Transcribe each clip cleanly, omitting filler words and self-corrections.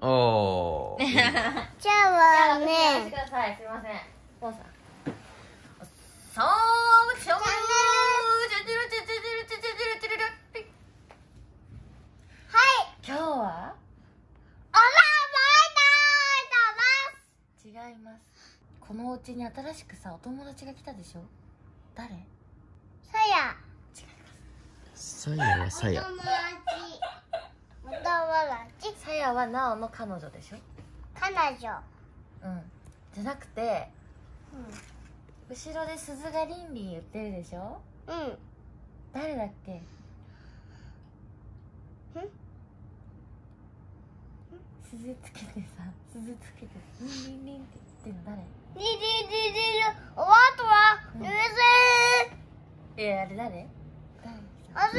おー。じゃあね。お待ちください。すいません。ポンさん。そう、しょう。はい。今日は。おらまいだー。違います。このお家に新しくさ、お友達が来たでしょ。誰？さや。違います。さやはさや。さやはなおの彼女でしょ。彼女、うん、じゃなくて、うん、後ろで鈴がリンリン言ってるでしょ。うん、誰だっけ？ん？鈴つけてさ、鈴つけてリンリンリンって言ってるの誰？リンリンリンリン、おあとはうるせー。いや、あれ誰？あすす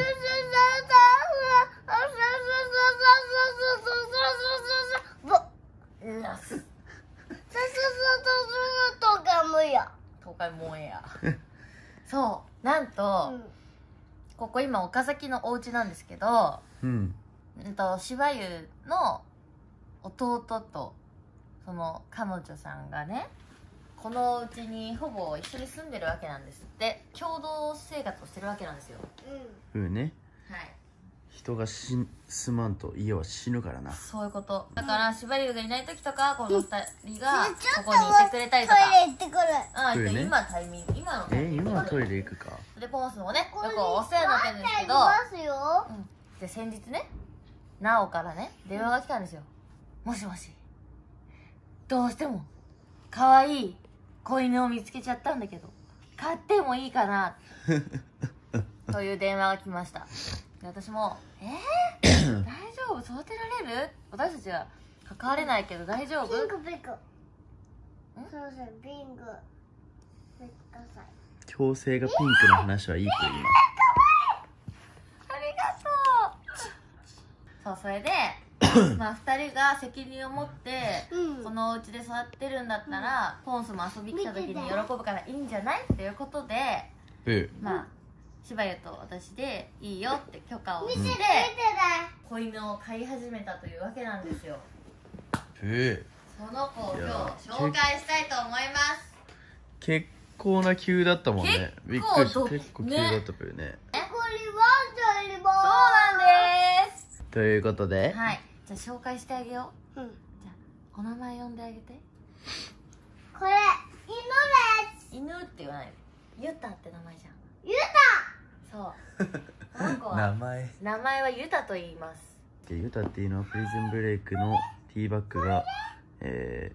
すあすそう、なんと、うん、ここ今岡崎のお家なんですけど、うん、芝優の弟とその彼女さんがね、このお家にほぼ一緒に住んでるわけなんですって。共同生活をしてるわけなんですよ。うんね、はい。人が住まんと家は死ぬからな。そういうこと。だから芝優がいない時とか、この2人がここにいてくれたりとか。トイレ行ってくる。今タイミング、今のタイミング。今トイレ行くか。でポンスもね、よくお世話になってるんですけど、で先日ね、なおからね電話が来たんですよ。もしもし、どうしても可愛い子犬を見つけちゃったんだけど買ってもいいかなという電話が来ました。私も「大丈夫？育てられる？私たちは関われないけど大丈夫？」強制がピンクの話はいいと言います。ありがとう。そう、それでまあ2人が責任を持ってこのお家で育ってるんだったら、ポンスも遊び来た時に喜ぶからいいんじゃないっていうことで、まあ芝優と私でいいよって許可をして子犬を飼い始めたというわけなんですよ。その子を今日紹介したいと思います。結構な急だったもんね。びっくりした。結構急だったけどね。そうなんです。ということで、はい、じゃあ紹介してあげよう。うん、じゃあお名前呼んであげて。これ犬です。犬って言わない。ゆたって名前じゃん。ゆた。そうこの子は名前はゆたと言います。ゆたっていうのはプリズンブレイクのティーバッグが、行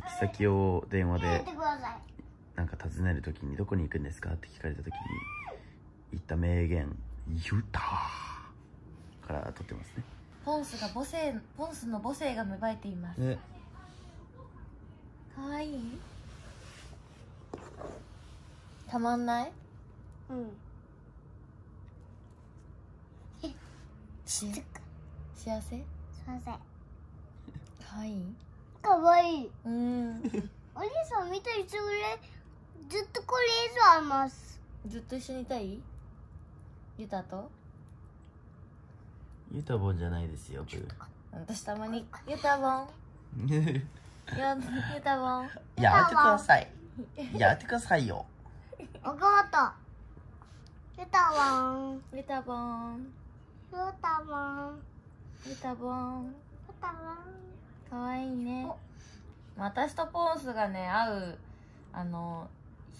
き先を電話でなんか尋ねるときに、どこに行くんですかって聞かれたときに言った名言ゆたから取ってますね。ポンスの母性が芽生えていますね。かわいい、たまんない。幸せ。かわいい。うん、お兄さん見たい。それずっとこれ以上あります。ずっと一緒にいたい。ゆたとゆたぼんじゃないですよ。私たまにゆたぼんやってください。やってくださいよ。わかった。ゆたぼんゆたぼんゆたぼんゆたぼんゆたぼん、かわいいね。私とポンスがね会う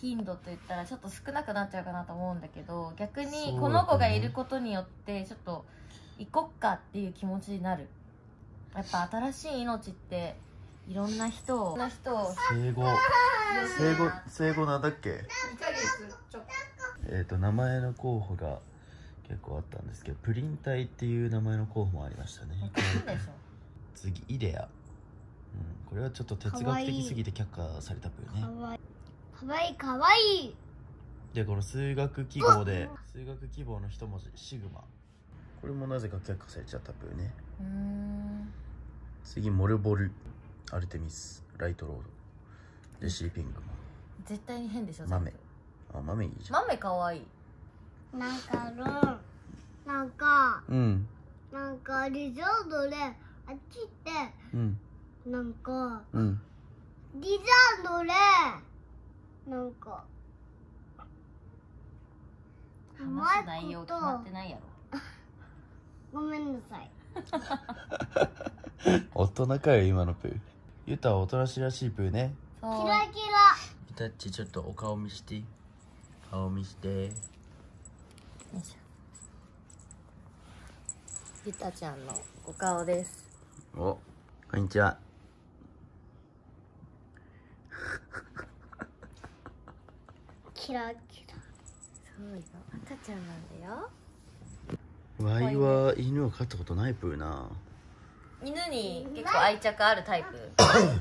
頻度といったらちょっと少なくなっちゃうかなと思うんだけど、逆にこの子がいることによってちょっと行こっかっていう気持ちになる。やっぱ新しい命っていろんな人を生後なんだっけ？名前の候補が結構あったんですけど、プリン体っていう名前の候補もありましたね。次イデア、うん、これはちょっと哲学的すぎて却下された分ね。かわいい。でこの数学記号の一文字シグマ、これもなぜか却下されちゃった分ね。次モルボル、アルテミス、ライトロード、レシーピングも絶対に変でしょ。豆、あ、豆いいじゃん。豆かわいい。なんかロン、なんかリゾートであっちって、うん、なんか、うん、ディザードでなんか話す内容決まってないやろ。ごめんなさい。大人かよ今のプー。ユタはおとなしらしいプーね。キラキラ。ユタっちちょっとお顔見して、顔見して。よいしょ、ゆたちゃんのお顔です。お、こんにちは。キラキラ。そうよ、赤ちゃんなんだよ。わいは犬を飼ったことないプーな。犬に結構愛着あるタイプ。赤ちゃんのミ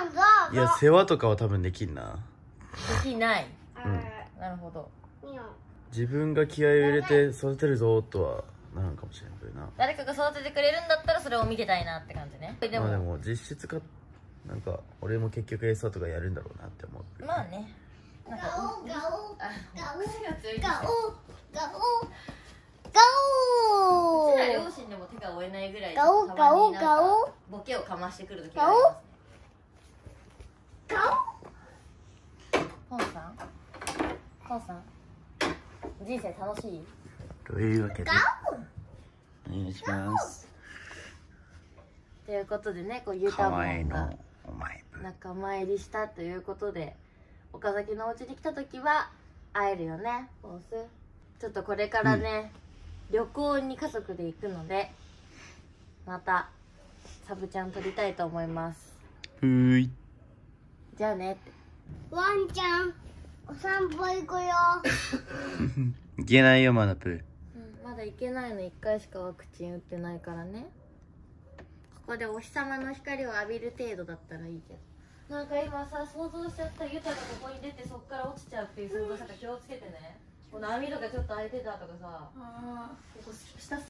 ヤンが、いや、世話とかは多分できんな。できない。うん、なるほど。自分が気合を入れて育てるぞとはならんかもしれないけどな。誰かが育ててくれるんだったらそれを見てたいなって感じね。でも、まあ、でも実質かなんか俺も結局餌とかやるんだろうなって思う。まあね。ガオガオガオガオガオ。うちら両親でも手が負えないぐらいガオガオガオボケをかましてくる時があります。ガオ。ポンさん、ポンさん。人生楽しいというわけでお願いしますということでね、こうゆたもんが仲間入りしたということで、岡崎のお家に来た時は会えるよね、ボス。ちょっとこれからね、うん、旅行に家族で行くのでまたサブちゃん撮りたいと思います。うーい、じゃあね。ワンちゃんお散歩行くよ。行けないよまだプー、うん、まだ行けないの。1回しかワクチン打ってないからね。ここでお日様の光を浴びる程度だったらいいけど、なんか今さ想像しちゃった。ユタがここに出てそっから落ちちゃうっていう想像したから気をつけてね。この網とかちょっと開いてたとかさ、ここ下す